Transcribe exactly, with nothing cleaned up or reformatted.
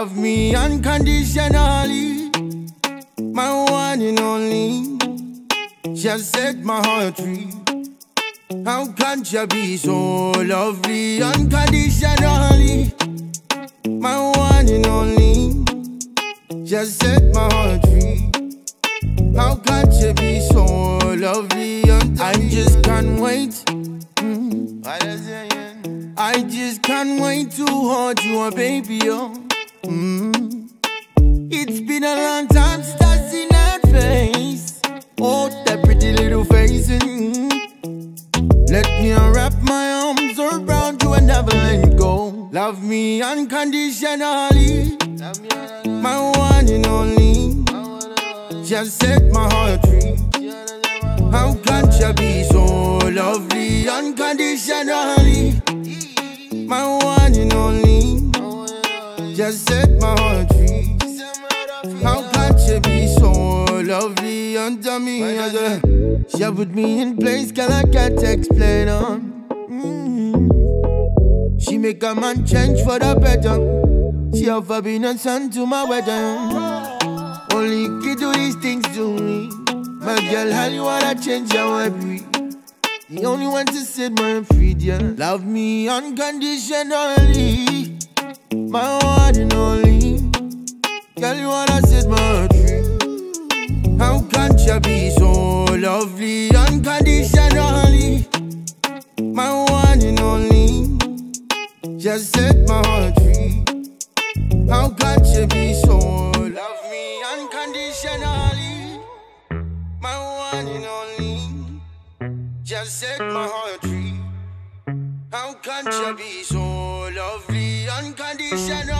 love me unconditionally, my one and only. She has set my heart free. How can she be so lovely unconditionally, my one and only? She has set my heart free. How can she be so lovely? I just can't wait. Mm. I just can't wait to hold you, a baby. Oh. Mm. It's been a long time since I've seen that face. Oh, that pretty little face. Mm. Let me wrap my arms around you and never let go. Love me unconditionally, my one and only. Just set my heart free. How can she be so lovely unconditionally, my one and only? Just set my heart free. How can she be so lovely under me? She put me in place, girl, I can't explain her. Mm-hmm. She make a man change for the better. She offer being a son to my wedding. Only kid do these things to me. My girl, how you wanna change how I breathe? The only one to set my free, dear. Love me unconditionally, my one and only. Girl, you wanna set my free. How can you be so lovely unconditionally, my one and only? Just set my heart free. How can you be so love me unconditionally, my one and only? Just set my heart free. How can you be so lovely unconditional?